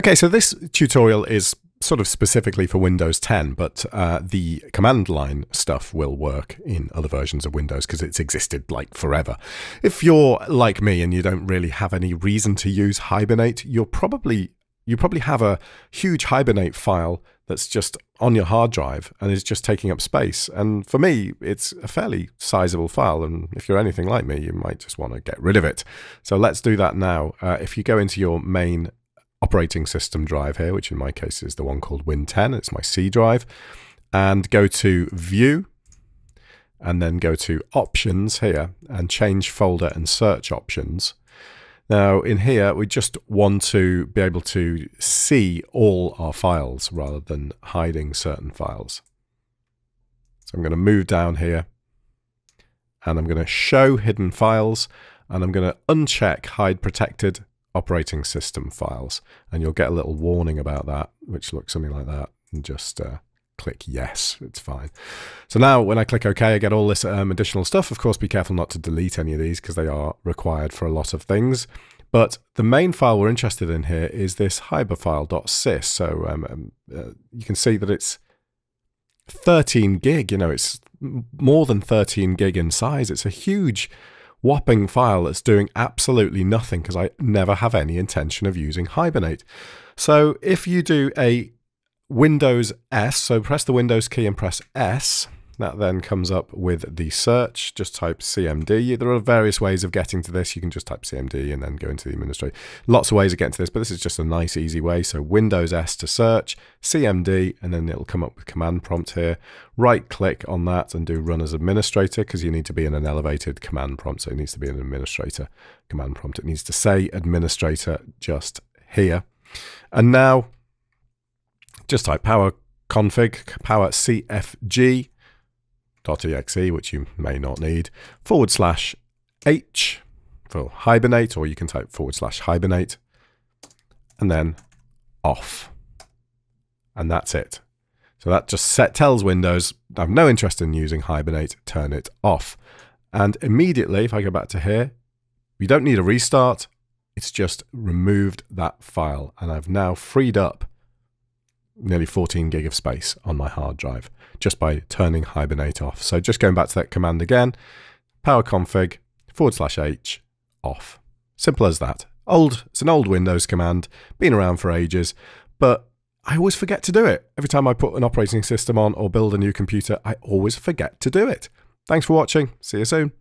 Okay, so this tutorial is sort of specifically for Windows 10, but the command line stuff will work in other versions of Windows because it's existed like forever. If you're like me and you don't really have any reason to use Hibernate, you probably have a huge Hibernate file that's just on your hard drive and is just taking up space. And for me, it's a fairly sizable file. And if you're anything like me, you might just want to get rid of it. So let's do that now. If you go into your main operating system drive here, which in my case is the one called Win10, it's my C drive, and go to View, and then go to Options here, and change folder and search options. Now in here, we just want to be able to see all our files rather than hiding certain files. So I'm going to move down here and I'm going to show hidden files and I'm going to uncheck hide protected operating system files. And you'll get a little warning about that, which looks something like that. And just click yes, it's fine. So now when I click OK, I get all this additional stuff. Of course, be careful not to delete any of these because they are required for a lot of things. But the main file we're interested in here is this hiberfile.sys. So you can see that it's 13 gig, you know, it's more than 13 gig in size. It's a huge whopping file that's doing absolutely nothing because I never have any intention of using Hibernate. So if you do a Windows S, so press the Windows key and press S. That then comes up with the search. Just type CMD. There are various ways of getting to this. You can just type CMD and then go into the administrator. Lots of ways of getting to this, but this is just a nice, easy way. So Windows S to search, CMD, and then it'll come up with command prompt here. Right click on that and do run as administrator because you need to be in an elevated command prompt. So it needs to be an administrator command prompt. It needs to say administrator just here. And now, just type PowerConfig, PowerCfg.exe, which you may not need, /H for Hibernate, or you can type /Hibernate, and then off. And that's it. So that just tells Windows, I have no interest in using Hibernate, turn it off. And immediately, if I go back to here, you don't need a restart. It's just removed that file. And I've now freed up nearly 14 gig of space on my hard drive just by turning Hibernate off. So just going back to that command again, PowerConfig /H off. Simple as that. It's an old Windows command, been around for ages, but I always forget to do it. Every time I put an operating system on or build a new computer, I always forget to do it. Thanks for watching. See you soon.